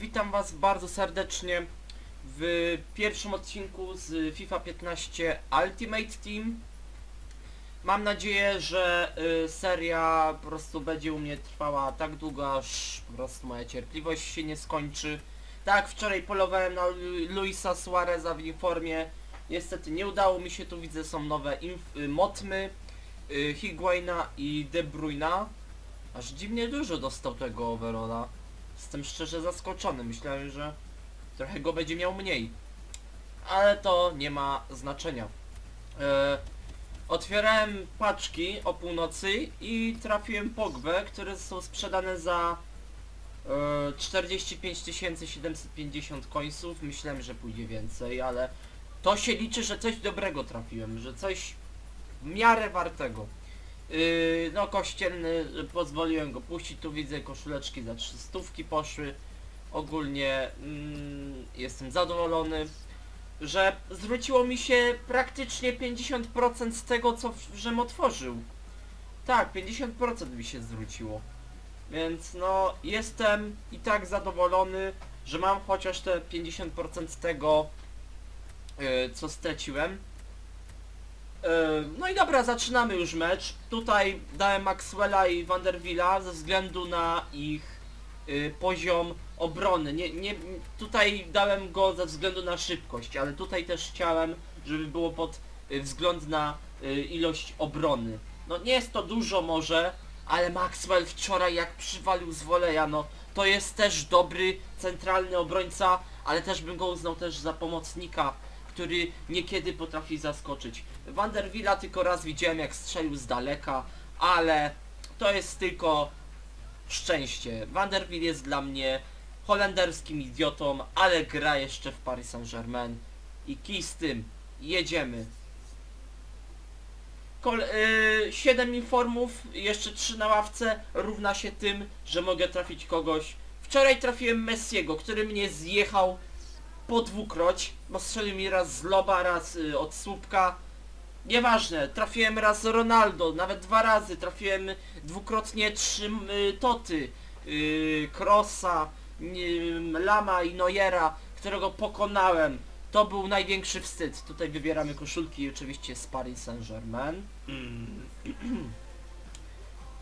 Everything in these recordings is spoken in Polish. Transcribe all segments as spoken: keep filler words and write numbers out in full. Witam Was bardzo serdecznie w pierwszym odcinku z FIFA piętnaście Ultimate Team. Mam nadzieję, że seria po prostu będzie u mnie trwała tak długo, aż po prostu moja cierpliwość się nie skończy. Tak, wczoraj polowałem na Luisa Suareza w informie. Niestety nie udało mi się, tu widzę są nowe motmy Higuaina i De Bruyna. Aż dziwnie dużo dostał tego overalla. Jestem szczerze zaskoczony, myślałem, że trochę go będzie miał mniej. Ale to nie ma znaczenia. Eee, otwierałem paczki o północy i trafiłem Pogbę, które są sprzedane za eee, czterdzieści pięć tysięcy siedemset pięćdziesiąt końców. Myślałem, że pójdzie więcej, ale to się liczy, że coś dobrego trafiłem, że coś w miarę wartego. Yy, no kościelny, pozwoliłem go puścić, tu widzę koszuleczki za trzy stówki poszły. Ogólnie mm, jestem zadowolony, że zwróciło mi się praktycznie pięćdziesiąt procent z tego, co żem otworzył. Tak, pięćdziesiąt procent mi się zwróciło. Więc no, jestem i tak zadowolony, że mam chociaż te pięćdziesiąt procent z tego, yy, co straciłem. No i dobra, zaczynamy już mecz. Tutaj dałem Maxwella i Van der Wiela ze względu na ich y, poziom obrony. Nie, nie, tutaj dałem go ze względu na szybkość, ale tutaj też chciałem, żeby było pod y, wzgląd na y, ilość obrony. No nie jest to dużo może, ale Maxwell wczoraj jak przywalił z voleya, no to jest też dobry centralny obrońca, ale też bym go uznał też za pomocnika, który niekiedy potrafi zaskoczyć. Van der Wiela tylko raz widziałem, jak strzelił z daleka, ale to jest tylko szczęście. Van der Wiel jest dla mnie holenderskim idiotą, ale gra jeszcze w Paris Saint-Germain i kij z tym. Jedziemy. Kol yy, siedem informów, jeszcze trzy na ławce równa się tym, że mogę trafić kogoś. Wczoraj trafiłem Messiego, który mnie zjechał po dwukroć, bo strzelił mi raz z loba, raz yy, od słupka. Nieważne, trafiłem raz Ronaldo, nawet dwa razy, trafiłem dwukrotnie trzy y, Toty, y, Crossa, y, Lama i Neuera, którego pokonałem. To był największy wstyd. Tutaj wybieramy koszulki oczywiście z Paris Saint-Germain.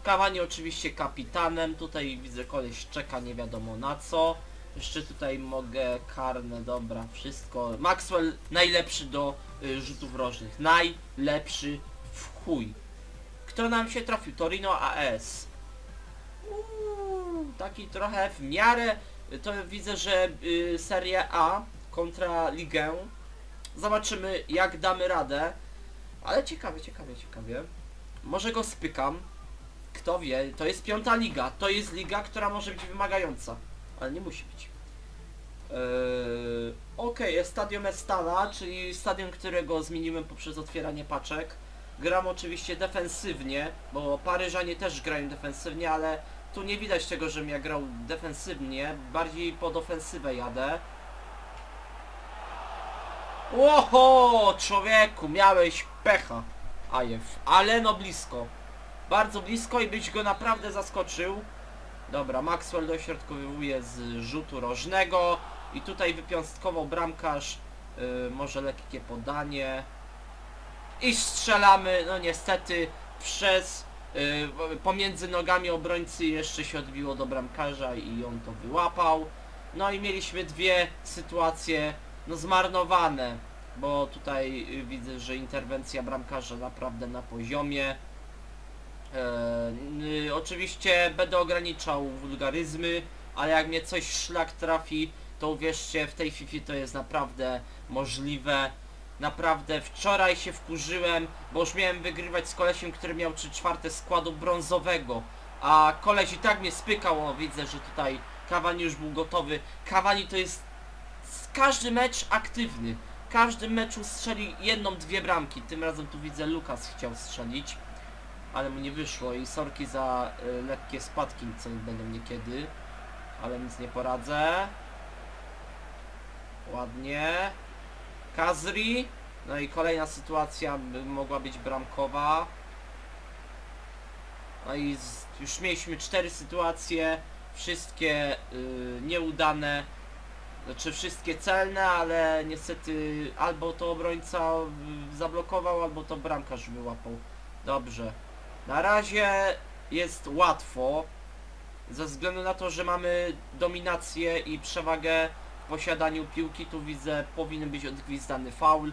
Cavani oczywiście kapitanem, tutaj widzę koleś czeka nie wiadomo na co. Jeszcze tutaj mogę karne, dobra, wszystko. Maxwell najlepszy do y, rzutów rożnych. Najlepszy w chuj. Kto nam się trafił? Torino A S. Uuu, taki trochę w miarę. To widzę, że y, Serie A kontra Ligę. Zobaczymy, jak damy radę. Ale ciekawie, ciekawie, ciekawie. Może go spykam. Kto wie, to jest piąta liga. To jest liga, która może być wymagająca. Ale nie musi być. Eee, Okej, okay, Stadion Szczela, czyli stadion, którego zmieniłem poprzez otwieranie paczek. Gram oczywiście defensywnie, bo Paryżanie też grają defensywnie, ale tu nie widać tego, żebym ja grał defensywnie. Bardziej pod ofensywę jadę. Oho, człowieku, miałeś pecha, Ajew. Ale no blisko. Bardzo blisko i byś go naprawdę zaskoczył. Dobra, Maxwell dośrodkowuje z rzutu rożnego i tutaj wypiąstkował bramkarz, yy, może lekkie podanie i strzelamy, no niestety przez yy, pomiędzy nogami obrońcy jeszcze się odbiło do bramkarza i on to wyłapał. No i mieliśmy dwie sytuacje no zmarnowane, bo tutaj yy, widzę, że interwencja bramkarza naprawdę na poziomie. Yy, oczywiście będę ograniczał wulgaryzmy, ale jak mnie coś szlak trafi, to uwierzcie, w tej Fifie to jest naprawdę możliwe. Naprawdę wczoraj się wkurzyłem, bo już miałem wygrywać z kolesiem, który miał trzy czwarte składu brązowego, a koleś i tak mnie spykał. O, widzę, że tutaj Cavani już był gotowy. Cavani to jest każdy mecz aktywny, w każdym meczu strzeli jedną, dwie bramki. Tym razem tu widzę Lukas chciał strzelić, ale mu nie wyszło i sorki za y, lekkie spadki, co będą niekiedy, ale nic nie poradzę. Ładnie. Kazri. No i kolejna sytuacja by mogła być bramkowa. No i z, już mieliśmy cztery sytuacje. wszystkie y, nieudane, znaczy wszystkie celne, ale niestety albo to obrońca y, zablokował, albo to bramkarz wyłapał. Dobrze. Na razie jest łatwo, ze względu na to, że mamy dominację i przewagę w posiadaniu piłki. Tu widzę, powinien być odgwizdany faul,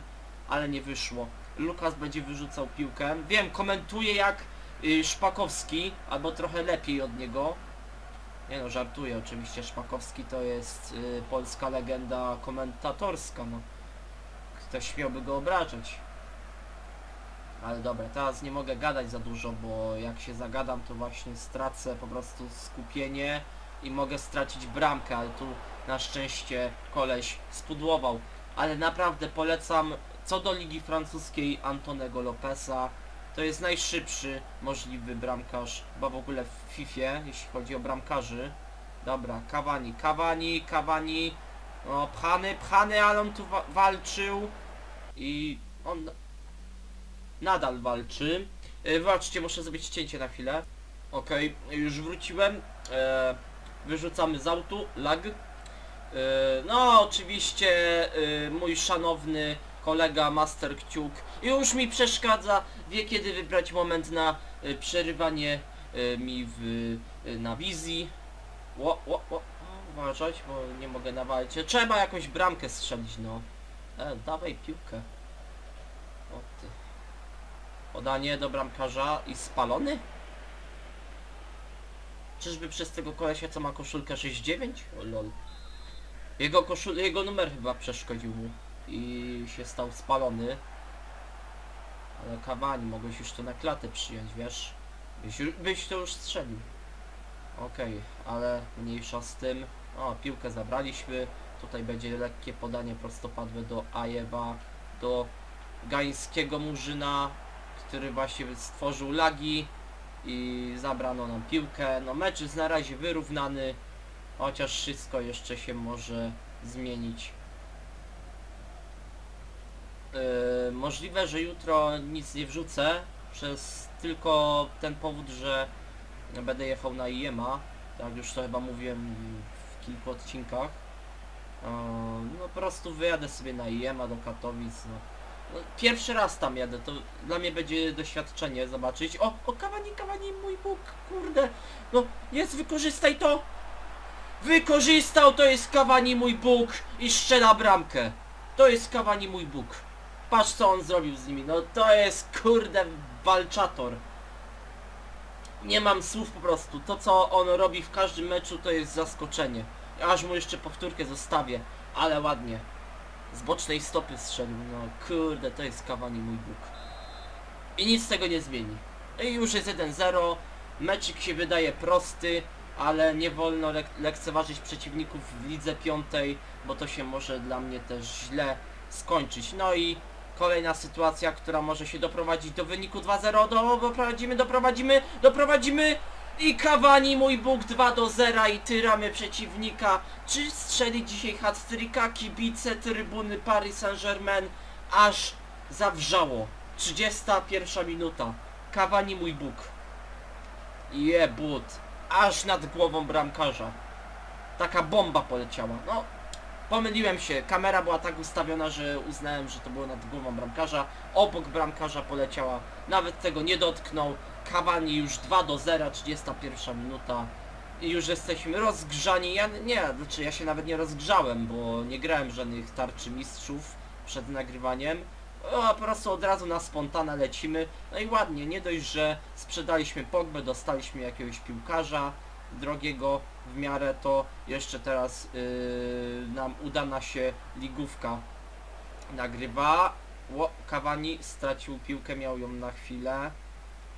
ale nie wyszło. Lukas będzie wyrzucał piłkę. Wiem, komentuje jak y, Szpakowski, albo trochę lepiej od niego. Nie no, żartuję oczywiście, Szpakowski to jest y, polska legenda komentatorska, no. Ktoś śmiałby go obrażać. Ale dobra, teraz nie mogę gadać za dużo, bo jak się zagadam, to właśnie stracę po prostu skupienie i mogę stracić bramkę, ale tu na szczęście koleś spudłował. Ale naprawdę polecam, co do Ligi Francuskiej, Antonego Lopesa. To jest najszybszy możliwy bramkarz, chyba w ogóle w Fifie, jeśli chodzi o bramkarzy. Dobra, Cavani, Cavani, Cavani. O, pchany, pchany, ale on tu wa walczył. I on nadal walczy. Yy, Wybaczcie, muszę zrobić cięcie na chwilę. Okej, okay, już wróciłem. Yy, wyrzucamy z autu, lag. Yy, no, oczywiście yy, mój szanowny kolega Master Kciuk już mi przeszkadza, wie kiedy wybrać moment na y, przerywanie y, mi w, y, na wizji. Ło, ło, ło. Uważać, bo nie mogę nawalić. Trzeba jakąś bramkę strzelić, no. E, dawaj piłkę. O ty. Podanie do bramkarza i spalony? Czyżby przez tego kolesia, co ma koszulkę sześć dziewięć? O lol. Jego, koszul jego numer chyba przeszkodził mu i się stał spalony. Ale Cavani, mogłeś już to na klatę przyjąć, wiesz? Byś, byś to już strzelił. Okej, okay, ale mniejsza z tym. O, piłkę zabraliśmy. Tutaj będzie lekkie podanie prostopadłe do Ajewa, do gańskiego murzyna, który właśnie stworzył lagi i zabrano nam piłkę. No, mecz jest na razie wyrównany, chociaż wszystko jeszcze się może zmienić. Yy, możliwe, że jutro nic nie wrzucę, przez tylko ten powód, że będę jechał na I E M a, tak już to chyba mówiłem w kilku odcinkach. Yy, no po prostu wyjadę sobie na I E M a do Katowic, no. No, pierwszy raz tam jadę, to dla mnie będzie doświadczenie zobaczyć. O, o Cavani, Cavani, mój Bóg, kurde, no jest, wykorzystaj to! Wykorzystał, to jest Cavani, mój Bóg, i szczela bramkę. To jest Cavani, mój Bóg. Patrz co on zrobił z nimi. No to jest kurde walczator. Nie mam słów po prostu. To co on robi w każdym meczu to jest zaskoczenie. Aż mu jeszcze powtórkę zostawię. Ale ładnie. Z bocznej stopy strzelił. No kurde, to jest Cavani, mój Bóg. I nic z tego nie zmieni. I już jest jeden zero. Meczik się wydaje prosty. Ale nie wolno lek lekceważyć przeciwników w lidze piątej, bo to się może dla mnie też źle skończyć. No i kolejna sytuacja, która może się doprowadzić do wyniku dwa zero. Do, doprowadzimy, doprowadzimy, doprowadzimy i Cavani, mój Bóg, dwa do zera i tyramy przeciwnika. Czy strzeli dzisiaj hat-tricka? Kibice, trybuny Paris Saint-Germain aż zawrzało. trzydziesta pierwsza minuta. Cavani, mój Bóg. Jebut. Aż nad głową bramkarza. Taka bomba poleciała. No, pomyliłem się. Kamera była tak ustawiona, że uznałem, że to było nad głową bramkarza. Obok bramkarza poleciała. Nawet tego nie dotknął. Cavani już dwa do zera, trzydziesta pierwsza minuta. I już jesteśmy rozgrzani. Ja nie, znaczy ja się nawet nie rozgrzałem, bo nie grałem żadnych tarczy mistrzów przed nagrywaniem. O, po prostu od razu na spontana lecimy. No i ładnie, nie dość, że sprzedaliśmy Pogbę, dostaliśmy jakiegoś piłkarza drogiego w miarę, to jeszcze teraz yy, nam udana się ligówka nagrywa. Ło, Cavani stracił piłkę, miał ją na chwilę.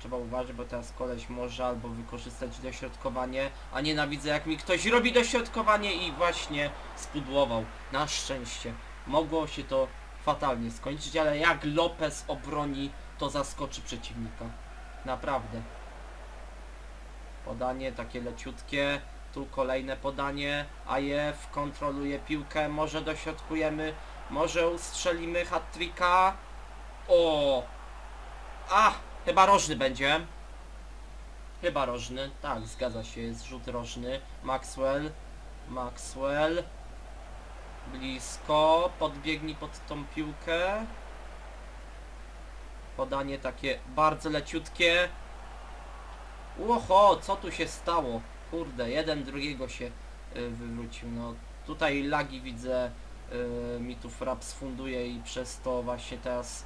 Trzeba uważać, bo teraz koleś może albo wykorzystać dośrodkowanie, a nienawidzę jak mi ktoś robi dośrodkowanie i właśnie spudłował. Na szczęście. Mogło się to fatalnie skończyć, ale jak Lopes obroni, to zaskoczy przeciwnika. Naprawdę. Podanie takie leciutkie. Tu kolejne podanie. I F kontroluje piłkę. Może dośrodkujemy. Może ustrzelimy hat-tricka. O! A! Chyba rożny będzie. Chyba rożny, tak, zgadza się, jest rzut rożny. Maxwell, Maxwell. Blisko, podbiegnij pod tą piłkę. Podanie takie bardzo leciutkie. Łoho, co tu się stało? Kurde, jeden drugiego się y, wywrócił. No tutaj lagi widzę, y, mi tu Fraps funduje i przez to właśnie teraz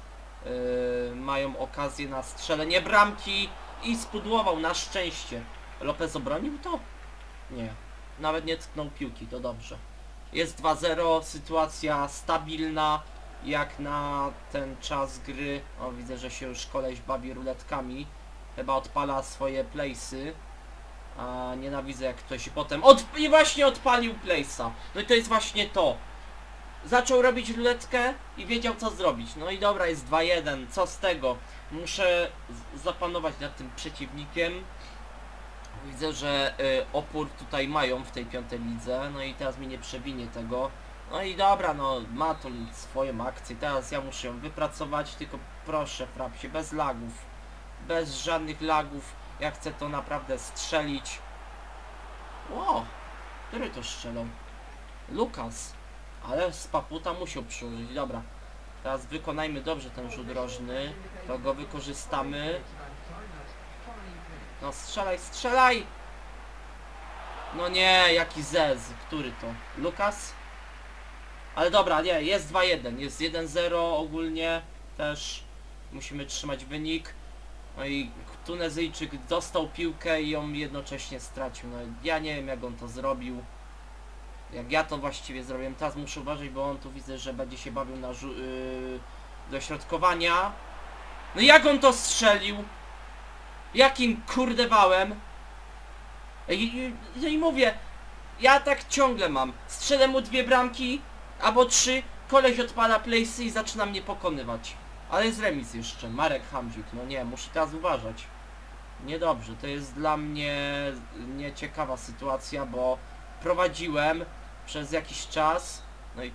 y, mają okazję na strzelenie bramki i spudłował, na szczęście. Lopez obronił to? Nie, nawet nie tknął piłki, to dobrze. Jest dwa zero, sytuacja stabilna jak na ten czas gry. O, widzę, że się już koleś bawi ruletkami. Chyba odpala swoje playsy. A nienawidzę, jak ktoś potem... Od... I właśnie odpalił playsa. No i to jest właśnie to. Zaczął robić ruletkę i wiedział, co zrobić. No i dobra, jest dwa jeden. Co z tego? Muszę zapanować nad tym przeciwnikiem. Widzę, że y, opór tutaj mają w tej piątej lidze. No i teraz mi nie przewinie tego. No i dobra, no ma to swoją akcję. Teraz ja muszę ją wypracować. Tylko proszę, Frapsie, bez lagów. Bez żadnych lagów. Ja chcę to naprawdę strzelić. Ło! Który to strzelał? Lukas. Ale z paputa musiał przyłożyć. Dobra. Teraz wykonajmy dobrze ten rzut rożny. To go wykorzystamy. No strzelaj, strzelaj! No nie, jaki zez. Który to? Lukas? Ale dobra, nie, jest dwa jeden. Jest jeden zero ogólnie. Też musimy trzymać wynik. No i Tunezyjczyk dostał piłkę i ją jednocześnie stracił. No ja nie wiem, jak on to zrobił. Jak ja to właściwie zrobiłem. Teraz muszę uważać, bo on tu widzę, że będzie się bawił na żu yy, dośrodkowania. No jak on to strzelił? Jakim kurdewałem? I, i, i mówię, ja tak ciągle mam. Strzelę mu dwie bramki, albo trzy. Koleś odpala playsy i zaczyna mnie pokonywać. Ale jest remis jeszcze, Marek Hamzik, no nie, muszę teraz uważać. Niedobrze, to jest dla mnie nieciekawa sytuacja, bo prowadziłem przez jakiś czas, no i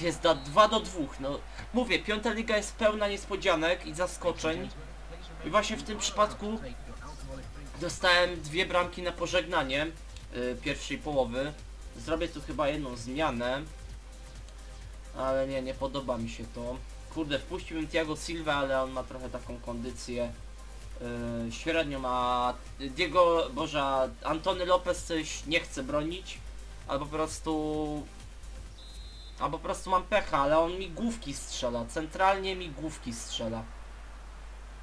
jest dwa do dwóch, no mówię, piąta liga jest pełna niespodzianek i zaskoczeń. I właśnie w tym przypadku dostałem dwie bramki na pożegnanie yy, pierwszej połowy. Zrobię tu chyba jedną zmianę, ale nie, nie podoba mi się to. Kurde, wpuściłbym Thiago Silva, ale on ma trochę taką kondycję yy, średnią, a Diego, Boże, Anthony Lopes coś nie chce bronić, albo po prostu, albo po prostu mam pecha, ale on mi główki strzela, centralnie mi główki strzela,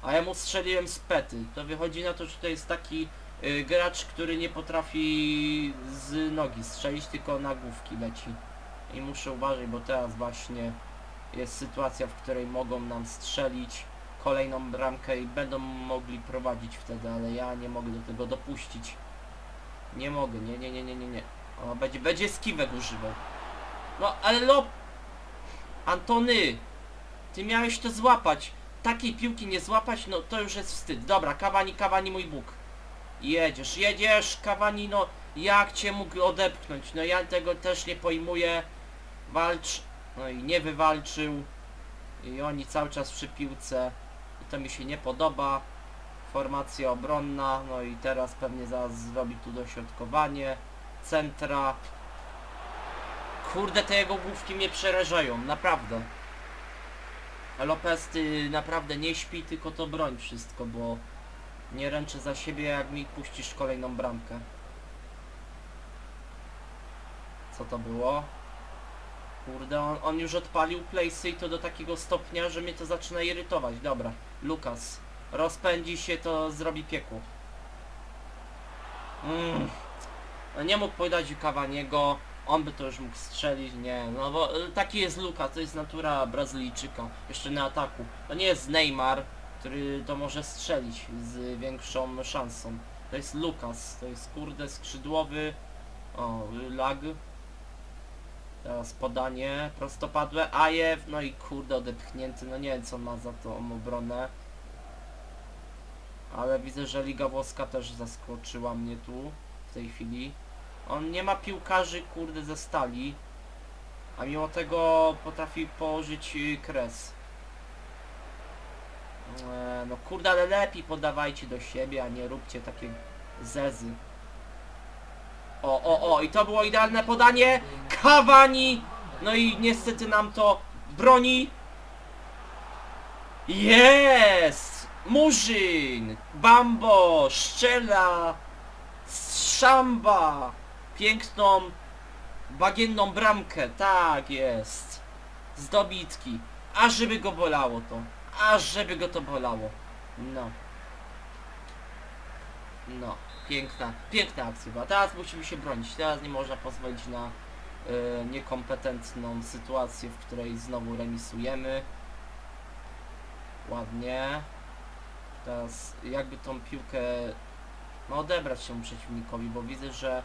a ja mu strzeliłem z pety. To wychodzi na to, że to jest taki yy, gracz, który nie potrafi z nogi strzelić, tylko na główki leci i muszę uważać, bo teraz właśnie jest sytuacja, w której mogą nam strzelić kolejną bramkę i będą mogli prowadzić wtedy, ale ja nie mogę do tego dopuścić. Nie mogę, nie, nie, nie, nie, nie, nie. O, będzie, będzie skiwek używał. No, ale Lop... Antony! Ty miałeś to złapać. Takiej piłki nie złapać, no to już jest wstyd. Dobra, Cavani, Cavani, mój Bóg. Jedziesz, jedziesz, Cavani, no jak cię mógł odepchnąć? No ja tego też nie pojmuję. Walcz. No i nie wywalczył. I oni cały czas przy piłce. I to mi się nie podoba. Formacja obronna. No i teraz pewnie zaraz zrobi tu dośrodkowanie. Centra. Kurde, te jego główki mnie przerażają. Naprawdę. Lopez, ty naprawdę nie śpi, tylko to broń wszystko, bo nie ręczę za siebie, jak mi puścisz kolejną bramkę. Co to było? Kurde, on, on już odpalił playsy i to do takiego stopnia, że mnie to zaczyna irytować. Dobra, Lukas. Rozpędzi się, to zrobi piekło. Mm. Nie mógł podać Cavaniego, on by to już mógł strzelić, nie. No bo taki jest Lukas, to jest natura Brazylijczyka. Jeszcze na ataku. To nie jest Neymar, który to może strzelić z większą szansą. To jest Lukas, to jest kurde skrzydłowy... O, lag. Teraz podanie prostopadłe, Ajew, no i kurde odepchnięty, no nie wiem, co ma za tą obronę. Ale widzę, że Liga Włoska też zaskoczyła mnie tu, w tej chwili. On nie ma piłkarzy, kurde, ze stali. A mimo tego potrafi położyć kres. No kurde, ale lepiej podawajcie do siebie, a nie róbcie takie zezy. O, o, o, i to było idealne podanie Cavani. No i niestety nam to broni. Jest! Murzyn! Bambo! Szczela! Szamba! Piękną, bagienną bramkę. Tak jest. Z dobitki. A żeby go bolało to. A żeby go to bolało. No. No. Piękna, piękna akcja. A teraz musimy się bronić. Teraz nie można pozwolić na y, niekompetentną sytuację, w której znowu remisujemy. Ładnie. Teraz jakby tą piłkę ma odebrać się przeciwnikowi, bo widzę, że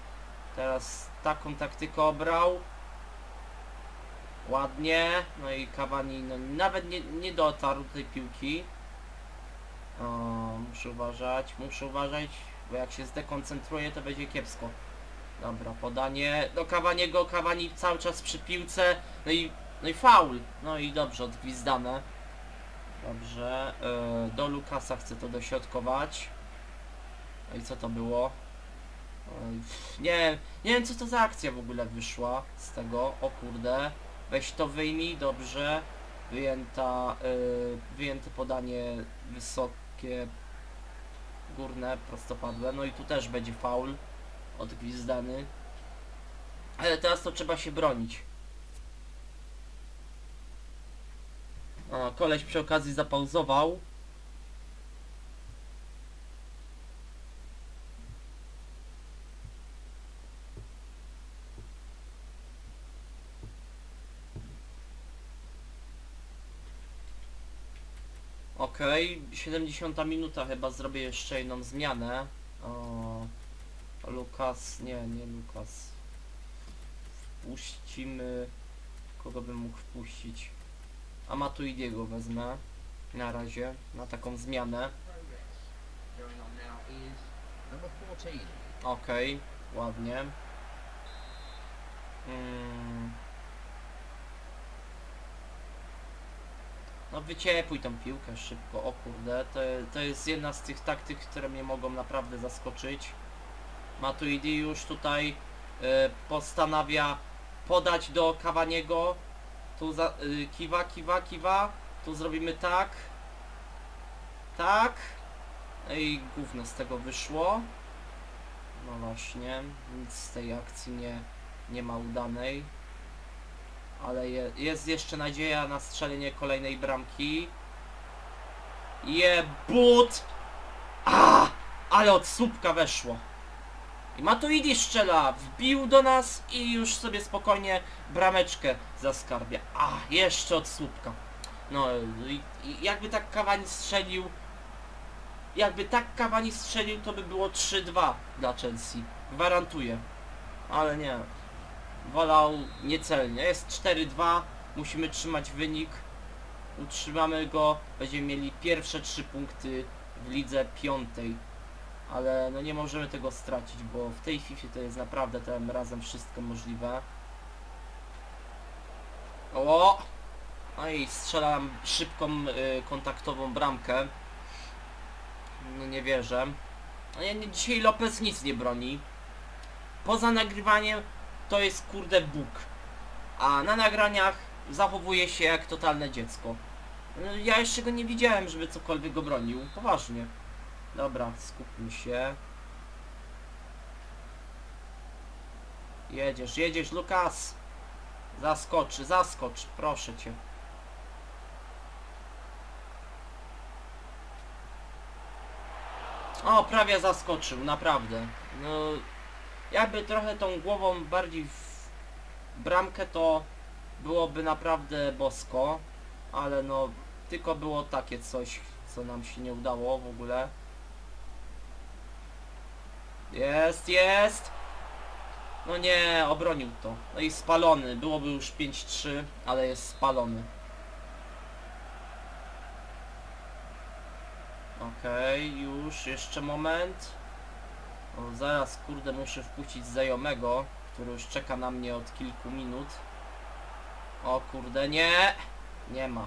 teraz taką taktykę obrał. Ładnie. No i Cavani no, nawet nie, nie dotarł do tej piłki. O, muszę uważać, muszę uważać. Bo jak się zdekoncentruje, to będzie kiepsko. Dobra, podanie do Cavaniego, Cavani cały czas przy piłce. No i, no i faul. No i dobrze, odgwizdane. Dobrze, yy, do Lukasa chcę to dośrodkować. No i co to było? Yy, nie, nie wiem co to za akcja w ogóle wyszła z tego. O kurde. Weź to wyjmij, dobrze. Wyjęta, yy, wyjęte podanie wysokie, górne, prostopadłe. No i tu też będzie faul odgwizdany. Ale teraz to trzeba się bronić. O, koleś przy okazji zapauzował. Okej, okay, siedemdziesiąta minuta, chyba zrobię jeszcze jedną zmianę. O, Lukas, nie, nie Lukas. Wpuścimy... Kogo bym mógł wpuścić? Amatuidiego wezmę. Na razie, na taką zmianę. Okej, okay, ładnie. Mm. No wyciepuj tą piłkę szybko, o kurde, to, to jest jedna z tych taktyk, które mnie mogą naprawdę zaskoczyć. Matuidi już tutaj y, postanawia podać do Cavaniego. Tu za, y, kiwa, kiwa, kiwa, tu zrobimy tak, tak, i gówno z tego wyszło. No właśnie, nic z tej akcji nie, nie ma udanej. Ale je, jest jeszcze nadzieja na strzelenie kolejnej bramki. Je but! A! Ale od słupka weszło. I Matuidi strzela, wbił do nas i już sobie spokojnie brameczkę zaskarbia. A! Jeszcze od słupka. No i, i jakby tak Cavani strzelił... Jakby tak Cavani strzelił, to by było trzy dwa dla Chelsea. Gwarantuję. Ale nie... Wolał niecelnie. Jest cztery dwa. Musimy trzymać wynik. Utrzymamy go. Będziemy mieli pierwsze trzy punkty w lidze piątej. Ale no nie możemy tego stracić, bo w tej FIFA to jest naprawdę tym razem wszystko możliwe. O! No i strzelam szybką y, kontaktową bramkę. No nie wierzę. No ja nie, dzisiaj Lopez nic nie broni. Poza nagrywaniem to jest kurde Bóg, a na nagraniach zachowuje się jak totalne dziecko. Ja jeszcze go nie widziałem, żeby cokolwiek go bronił, poważnie. Dobra, skupmy się. Jedziesz, jedziesz Lukas. Zaskocz, zaskocz, proszę cię. O, prawie zaskoczył, naprawdę. No... Jakby trochę tą głową bardziej w bramkę, to byłoby naprawdę bosko, ale no tylko było takie coś, co nam się nie udało w ogóle. Jest, jest! No nie, obronił to. No i spalony, byłoby już pięć trzy, ale jest spalony. Okej, okay, już, jeszcze moment. O, zaraz kurde muszę wpuścić znajomego, który już czeka na mnie od kilku minut. O kurde, nie! Nie ma.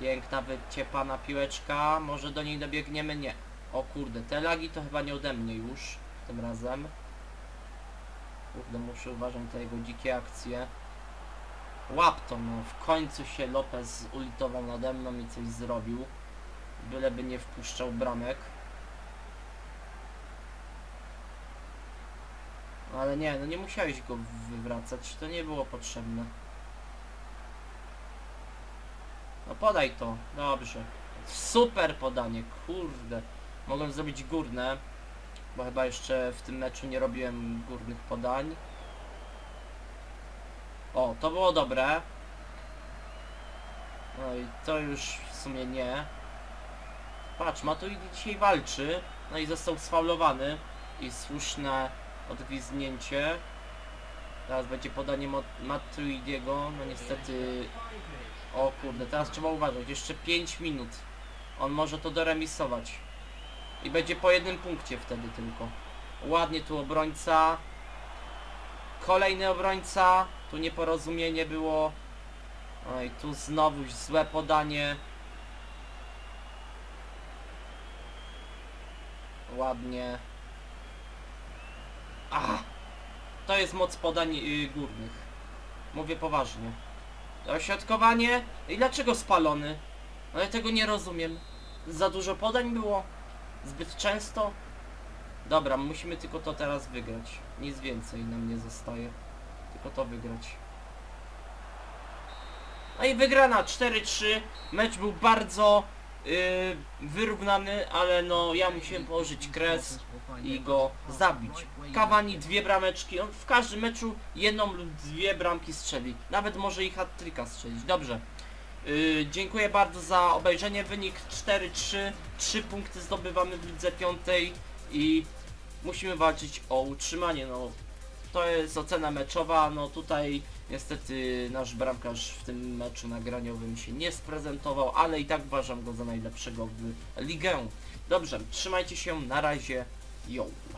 Piękna wyciepana piłeczka. Może do niej dobiegniemy? Nie. O kurde, te lagi to chyba nie ode mnie już tym razem. Kurde, muszę uważać na te jego dzikie akcje. Łap to, no. W końcu się Lopes ulitował nade mną i coś zrobił. Byleby nie wpuszczał bramek. Ale nie, no nie musiałeś go wywracać. To nie było potrzebne. No podaj to. Dobrze. Super podanie. Kurde. Mogłem zrobić górne. Bo chyba jeszcze w tym meczu nie robiłem górnych podań. O, to było dobre. No i to już w sumie nie. Patrz, Matuidi dzisiaj walczy. No i został sfaulowany. I słuszne odgwizdnięcie. Teraz będzie podanie Matuidiego. No niestety... O kurde, teraz trzeba uważać. Jeszcze pięć minut. On może to doremisować. I będzie po jednym punkcie wtedy tylko. Ładnie tu obrońca. Kolejny obrońca. Tu nieporozumienie było. No i tu znowu złe podanie. Ładnie. Ach, to jest moc podań yy, górnych. Mówię poważnie. Ośrodkowanie. I dlaczego spalony? No ja tego nie rozumiem. Za dużo podań było? Zbyt często? Dobra, musimy tylko to teraz wygrać. Nic więcej nam nie zostaje. Tylko to wygrać. No i wygrana cztery trzy. Mecz był bardzo yy, wyrównany, ale no ja musiałem położyć kres i go zabić. Cavani dwie brameczki. On w każdym meczu jedną lub dwie bramki strzeli. Nawet może i hat-tricka strzelić. Dobrze. Yy, dziękuję bardzo za obejrzenie. Wynik cztery trzy. trzy punkty zdobywamy w lidze piątej i musimy walczyć o utrzymanie. No, to jest ocena meczowa. No tutaj niestety nasz bramkarz w tym meczu nagraniowym się nie sprezentował, ale i tak uważam go za najlepszego w ligę. Dobrze, trzymajcie się. Na razie. Jo.